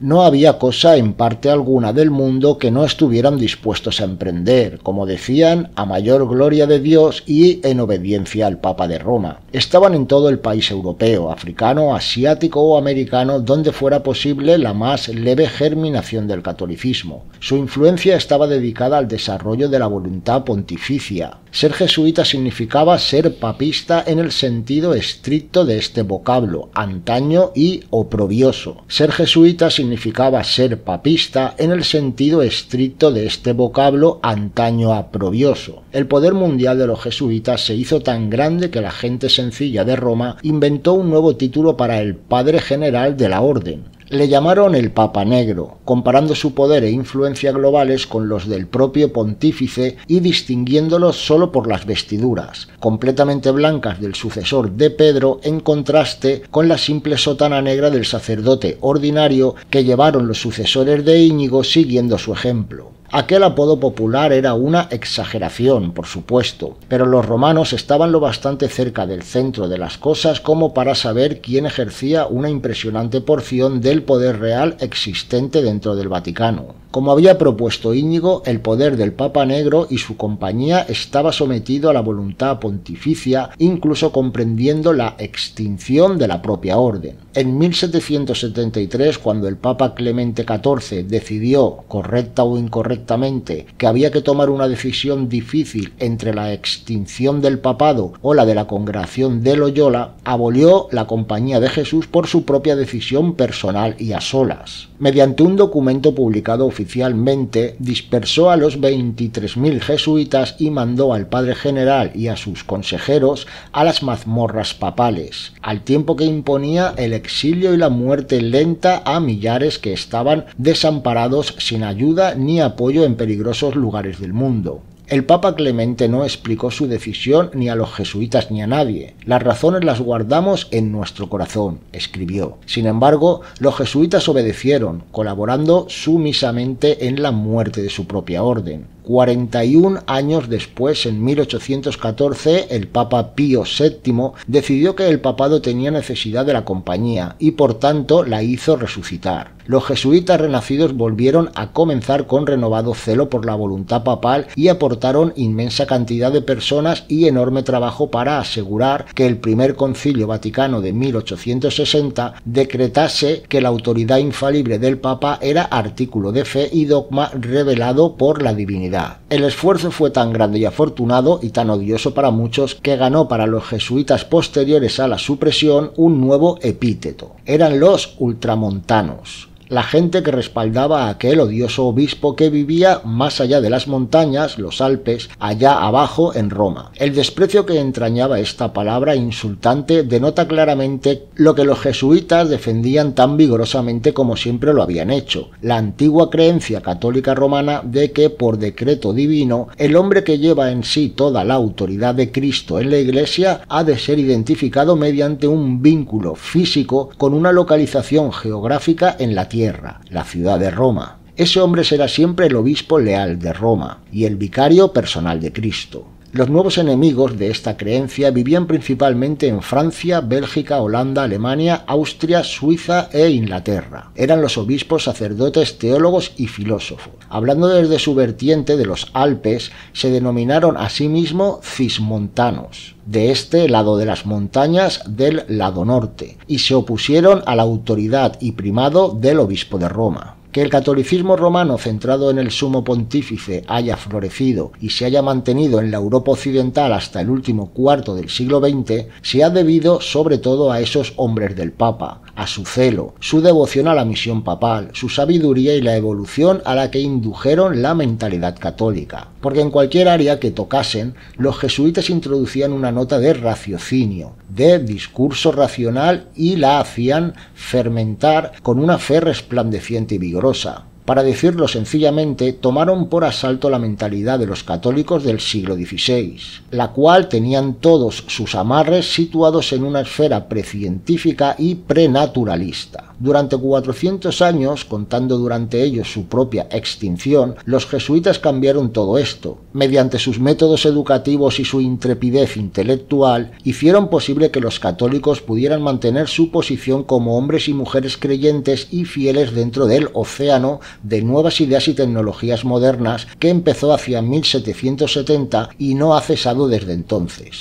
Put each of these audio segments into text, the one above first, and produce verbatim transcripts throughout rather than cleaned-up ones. No había cosa en parte alguna del mundo que no estuvieran dispuestos a emprender, como decían, a mayor gloria de Dios y en obediencia al Papa de Roma. Estaban en todo el país europeo, africano, asiático o americano, donde fuera posible la más leve germinación del catolicismo. Su influencia estaba dedicada al desarrollo de la voluntad pontificia. Ser jesuita significaba ser papista en el sentido estricto de este vocablo, antaño y oprobioso. Ser jesuita significaba significaba ser papista en el sentido estricto de este vocablo antaño aprobioso. El poder mundial de los jesuitas se hizo tan grande que la gente sencilla de Roma inventó un nuevo título para el padre general de la orden. Le llamaron el Papa Negro, comparando su poder e influencia globales con los del propio pontífice y distinguiéndolos solo por las vestiduras, completamente blancas del sucesor de Pedro, en contraste con la simple sotana negra del sacerdote ordinario que llevaron los sucesores de Íñigo siguiendo su ejemplo. Aquel apodo popular era una exageración, por supuesto, pero los romanos estaban lo bastante cerca del centro de las cosas como para saber quién ejercía una impresionante porción del poder real existente dentro del Vaticano. Como había propuesto Íñigo, el poder del Papa Negro y su compañía estaba sometido a la voluntad pontificia, incluso comprendiendo la extinción de la propia orden. En mil setecientos setenta y tres, cuando el Papa Clemente catorce decidió, correcta o incorrectamente, que había que tomar una decisión difícil entre la extinción del papado o la de la congregación de Loyola, abolió la Compañía de Jesús por su propia decisión personal y a solas. Mediante un documento publicado oficialmente, dispersó a los veintitrés mil jesuitas y mandó al padre general y a sus consejeros a las mazmorras papales, al tiempo que imponía el exilio y la muerte lenta a millares que estaban desamparados, sin ayuda ni apoyo en peligrosos lugares del mundo. El Papa Clemente no explicó su decisión ni a los jesuitas ni a nadie. Las razones las guardamos en nuestro corazón, escribió. Sin embargo, los jesuitas obedecieron, colaborando sumisamente en la muerte de su propia orden. cuarenta y un años después, en mil ochocientos catorce, el Papa Pío séptimo decidió que el papado tenía necesidad de la compañía y, por tanto, la hizo resucitar. Los jesuitas renacidos volvieron a comenzar con renovado celo por la voluntad papal y aportaron inmensa cantidad de personas y enorme trabajo para asegurar que el primer Concilio Vaticano de mil ochocientos sesenta decretase que la autoridad infalible del Papa era artículo de fe y dogma revelado por la divinidad. El esfuerzo fue tan grande y afortunado, y tan odioso para muchos, que ganó para los jesuitas posteriores a la supresión un nuevo epíteto. Eran los ultramontanos, la gente que respaldaba a aquel odioso obispo que vivía más allá de las montañas, los Alpes, allá abajo en Roma. El desprecio que entrañaba esta palabra insultante denota claramente lo que los jesuitas defendían tan vigorosamente como siempre lo habían hecho: la antigua creencia católica romana de que, por decreto divino, el hombre que lleva en sí toda la autoridad de Cristo en la Iglesia ha de ser identificado mediante un vínculo físico con una localización geográfica en la tierra. Tierra, la ciudad de Roma. Ese hombre será siempre el obispo leal de Roma y el vicario personal de Cristo. Los nuevos enemigos de esta creencia vivían principalmente en Francia, Bélgica, Holanda, Alemania, Austria, Suiza e Inglaterra. Eran los obispos, sacerdotes, teólogos y filósofos. Hablando desde su vertiente de los Alpes, se denominaron a sí mismos cismontanos, de este lado de las montañas, del lado norte, y se opusieron a la autoridad y primado del obispo de Roma. Que el catolicismo romano centrado en el sumo pontífice haya florecido y se haya mantenido en la Europa occidental hasta el último cuarto del siglo veinte se ha debido sobre todo a esos hombres del Papa, a su celo, su devoción a la misión papal, su sabiduría y la evolución a la que indujeron la mentalidad católica. Porque en cualquier área que tocasen, los jesuitas introducían una nota de raciocinio, de discurso racional, y la hacían fermentar con una fe resplandeciente y vigorosa. para decirlo sencillamente, tomaron por asalto la mentalidad de los católicos del siglo dieciséis, la cual tenían todos sus amarres situados en una esfera precientífica y prenaturalista. Durante cuatrocientos años, contando durante ellos su propia extinción, los jesuitas cambiaron todo esto. Mediante sus métodos educativos y su intrepidez intelectual, hicieron posible que los católicos pudieran mantener su posición como hombres y mujeres creyentes y fieles dentro del océano de nuevas ideas y tecnologías modernas que empezó hacia mil setecientos setenta y no ha cesado desde entonces.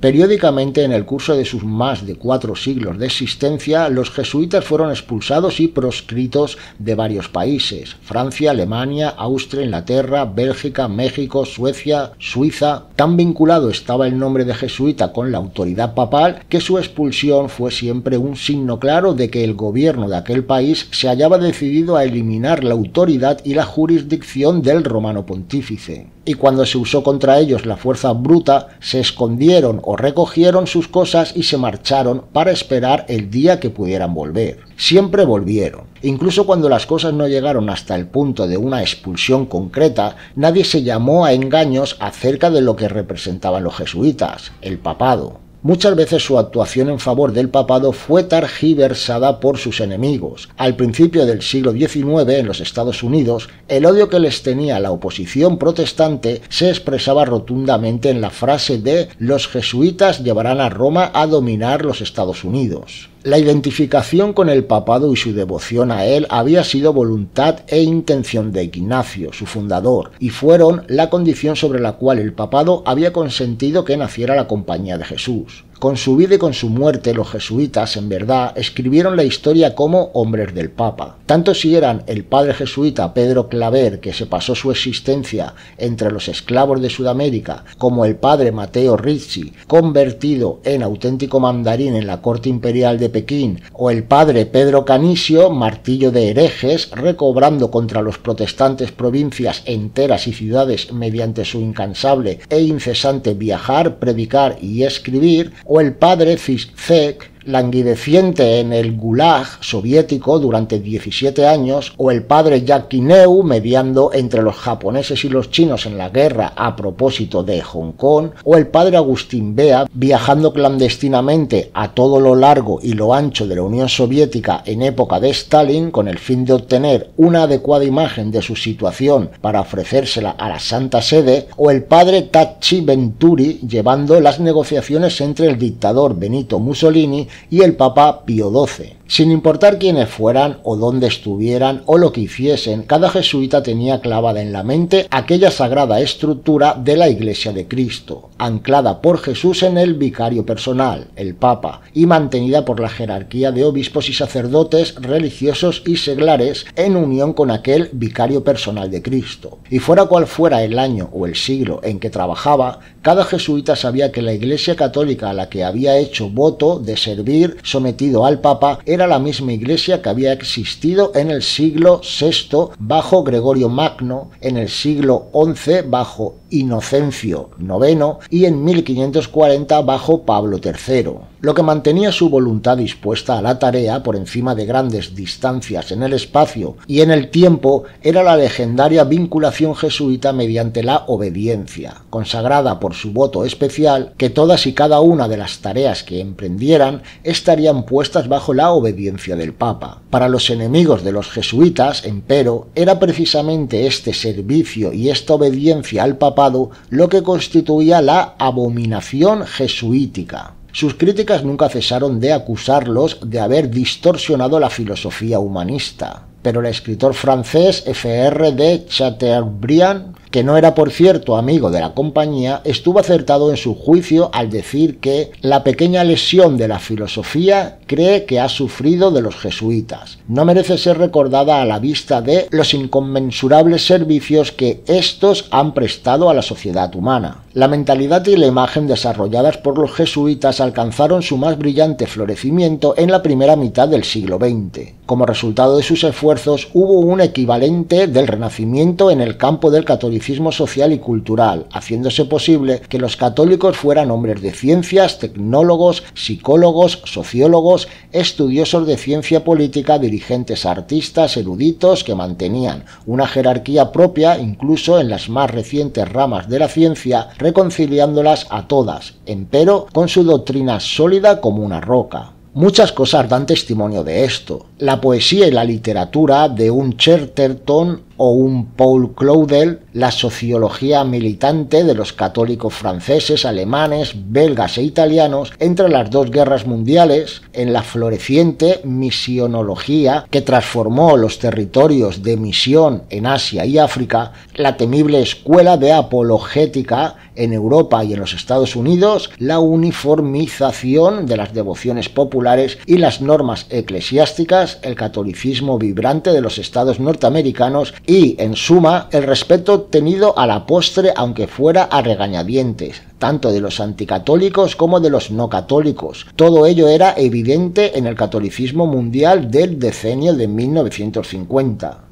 Periódicamente, en el curso de sus más de cuatro siglos de existencia, los jesuitas fueron expulsados y proscritos de varios países: Francia, Alemania, Austria, Inglaterra, Bélgica, México, Suecia, Suiza. Tan vinculado estaba el nombre de jesuita con la autoridad papal que su expulsión fue siempre un signo claro de que el gobierno de aquel país se hallaba decidido a eliminar la autoridad y la jurisdicción del romano pontífice. Y cuando se usó contra ellos la fuerza bruta, se escondieron o recogieron sus cosas y se marcharon para esperar el día que pudieran volver. Siempre volvieron. Incluso cuando las cosas no llegaron hasta el punto de una expulsión concreta, nadie se llamó a engaños acerca de lo que representaban los jesuitas, el papado. Muchas veces su actuación en favor del papado fue tergiversada por sus enemigos. Al principio del siglo diecinueve, en los Estados Unidos, el odio que les tenía la oposición protestante se expresaba rotundamente en la frase de «Los jesuitas llevarán a Roma a dominar los Estados Unidos». La identificación con el papado y su devoción a él había sido voluntad e intención de Ignacio, su fundador, y fueron la condición sobre la cual el papado había consentido que naciera la Compañía de Jesús. Con su vida y con su muerte, los jesuitas, en verdad, escribieron la historia como hombres del Papa. Tanto si eran el padre jesuita Pedro Claver, que se pasó su existencia entre los esclavos de Sudamérica, como el padre Mateo Ricci, convertido en auténtico mandarín en la corte imperial de Pekín, o el padre Pedro Canisio, martillo de herejes, recobrando contra los protestantes provincias enteras y ciudades mediante su incansable e incesante viajar, predicar y escribir, o el padre Fisk, languideciente en el gulag soviético durante diecisiete años, o el padre Jackie Neu, mediando entre los japoneses y los chinos en la guerra a propósito de Hong Kong, o el padre Agustín Bea, viajando clandestinamente a todo lo largo y lo ancho de la Unión Soviética en época de Stalin con el fin de obtener una adecuada imagen de su situación para ofrecérsela a la Santa Sede, o el padre Tachi Venturi, llevando las negociaciones entre el dictador Benito Mussolini y el Papa Pío doce. Sin importar quiénes fueran o dónde estuvieran o lo que hiciesen, cada jesuita tenía clavada en la mente aquella sagrada estructura de la Iglesia de Cristo, anclada por Jesús en el vicario personal, el Papa, y mantenida por la jerarquía de obispos y sacerdotes, religiosos y seglares en unión con aquel vicario personal de Cristo. Y fuera cual fuera el año o el siglo en que trabajaba, cada jesuita sabía que la Iglesia Católica a la que había hecho voto de servir sometido al Papa era la misma Iglesia que había existido en el siglo sexto bajo Gregorio Magno, en el siglo once bajo Inocencio noveno y en mil quinientos cuarenta bajo Pablo tercero. Lo que mantenía su voluntad dispuesta a la tarea por encima de grandes distancias en el espacio y en el tiempo era la legendaria vinculación jesuita mediante la obediencia, consagrada por su voto especial, que todas y cada una de las tareas que emprendieran estarían puestas bajo la obediencia del Papa. Para los enemigos de los jesuitas, empero, era precisamente este servicio y esta obediencia al papado lo que constituía la abominación jesuítica. Sus críticas nunca cesaron de acusarlos de haber distorsionado la filosofía humanista. Pero el escritor francés F R de Chateaubriand, que no era por cierto amigo de la compañía, estuvo acertado en su juicio al decir que la pequeña lesión de la filosofía cree que ha sufrido de los jesuitas no merece ser recordada a la vista de los inconmensurables servicios que estos han prestado a la sociedad humana. La mentalidad y la imagen desarrolladas por los jesuitas alcanzaron su más brillante florecimiento en la primera mitad del siglo veinte. Como resultado de sus esfuerzos hubo un equivalente del Renacimiento en el campo del catolicismo catolicismo social y cultural, haciéndose posible que los católicos fueran hombres de ciencias, tecnólogos, psicólogos, sociólogos, estudiosos de ciencia política, dirigentes artistas, eruditos, que mantenían una jerarquía propia incluso en las más recientes ramas de la ciencia, reconciliándolas a todas, empero con su doctrina sólida como una roca. Muchas cosas dan testimonio de esto. La poesía y la literatura de un Chatterton o un Paul Claudel, la sociología militante de los católicos franceses, alemanes, belgas e italianos entre las dos guerras mundiales, en la floreciente misionología que transformó los territorios de misión en Asia y África, la temible escuela de apologética en Europa y en los Estados Unidos, la uniformización de las devociones populares y las normas eclesiásticas, el catolicismo vibrante de los estados norteamericanos y, en suma, el respeto obtenido a la postre, aunque fuera a regañadientes, tanto de los anticatólicos como de los no católicos. Todo ello era evidente en el catolicismo mundial del decenio de mil novecientos cincuenta.